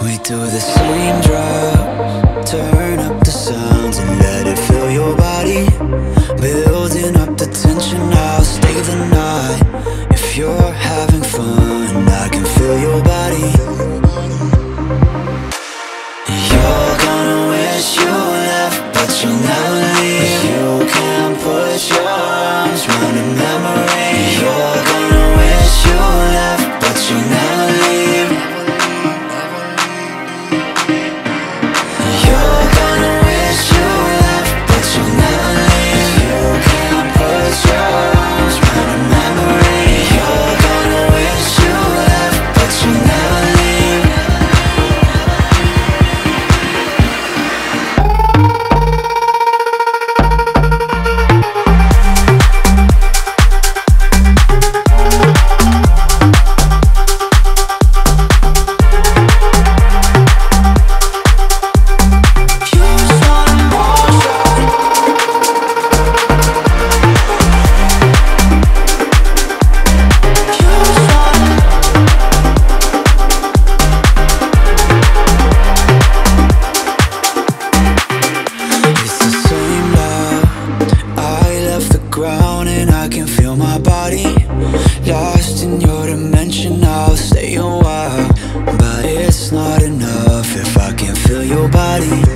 We do the same drops, turn up the sounds and let it fill your body, building up the tension. I'll stay the night if you're having fun. I can feel your body. You're gonna wish you left, but you'll never leave. You can put your arms round a memory. You're gonna wish you left, but you'll never leave. You're gonna wish you left, but you'll never leave. You can put your arms round a memory. You're gonna wish you left, but you'll never leave. Your body.